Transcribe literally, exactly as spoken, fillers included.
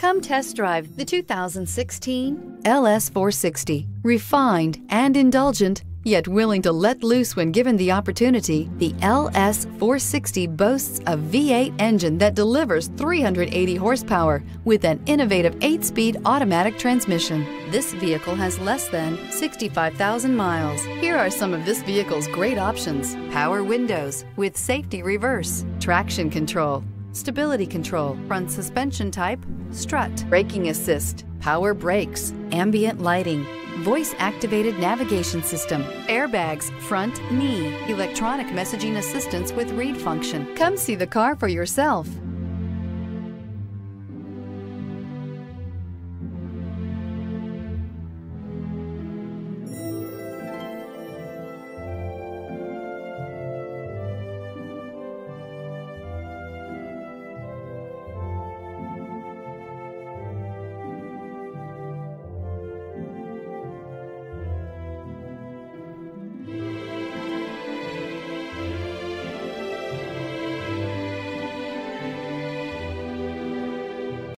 Come test drive the two thousand sixteen L S four sixty. Refined and indulgent, yet willing to let loose when given the opportunity, the L S four sixty boasts a V eight engine that delivers three hundred eighty horsepower with an innovative eight-speed automatic transmission. This vehicle has less than sixty-five thousand miles. Here are some of this vehicle's great options: power windows with safety reverse, traction control, stability control, front suspension type, strut, braking assist, power brakes, ambient lighting, voice-activated navigation system, airbags, front knee, electronic messaging assistance with read function. Come see the car for yourself.